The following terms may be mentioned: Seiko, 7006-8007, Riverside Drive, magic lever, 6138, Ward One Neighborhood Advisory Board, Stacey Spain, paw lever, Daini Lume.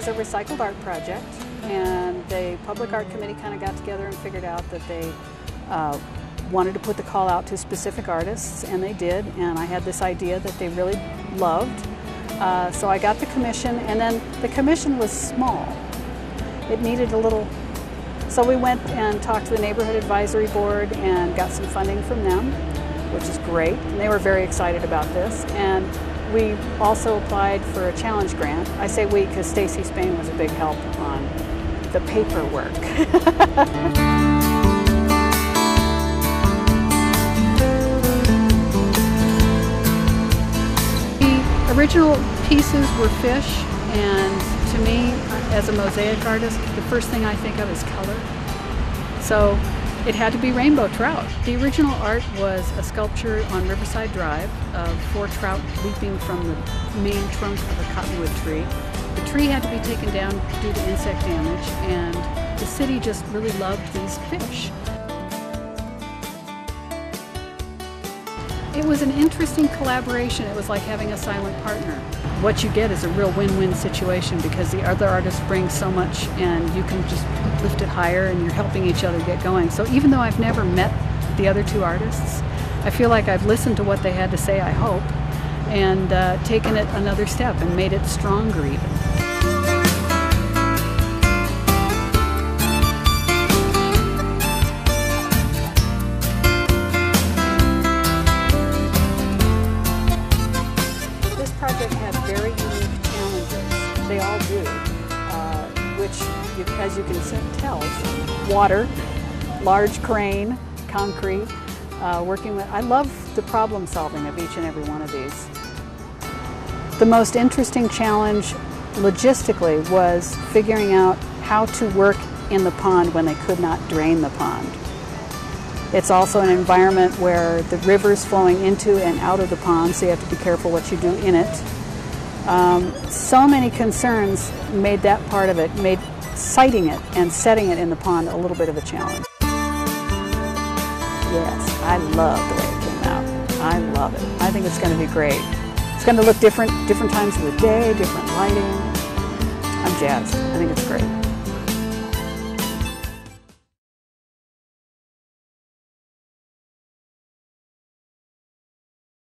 was a recycled art project, and the Public Art Committee kind of got together and figured out that they wanted to put the call out to specific artists, and they did, and I had this idea that they really loved. So I got the commission, and then the commission was small. It needed a little, so we went and talked to the Neighborhood Advisory Board and got some funding from them, which is great, and they were very excited about this. And we also applied for a challenge grant. I say we because Stacey Spain was a big help on the paperwork. The original pieces were fish, and to me, as a mosaic artist, the first thing I think of is color. So it had to be rainbow trout. The original art was a sculpture on Riverside Drive of 4 trout leaping from the main trunk of a cottonwood tree. The tree had to be taken down due to insect damage, and the city just really loved these fish. It was an interesting collaboration. It was like having a silent partner. What you get is a real win-win situation because the other artist brings so much and you can just lift it higher and you're helping each other get going. So even though I've never met the other two artists, I feel like I've listened to what they had to say, I hope, and taken it another step and made it stronger even. Have very unique challenges. They all do, which, as you can tell, water, large crane, concrete, working with. I love the problem solving of each and every one of these. The most interesting challenge logistically was figuring out how to work in the pond when they could not drain the pond. It's also an environment where the river's flowing into and out of the pond, so you have to be careful what you do in it. So many concerns made that part of it, made siting it and setting it in the pond a little bit of a challenge. Yes, I love the way it came out. I love it. I think it's going to be great. It's going to look different times of the day, different lighting. I'm jazzed. I think it's great.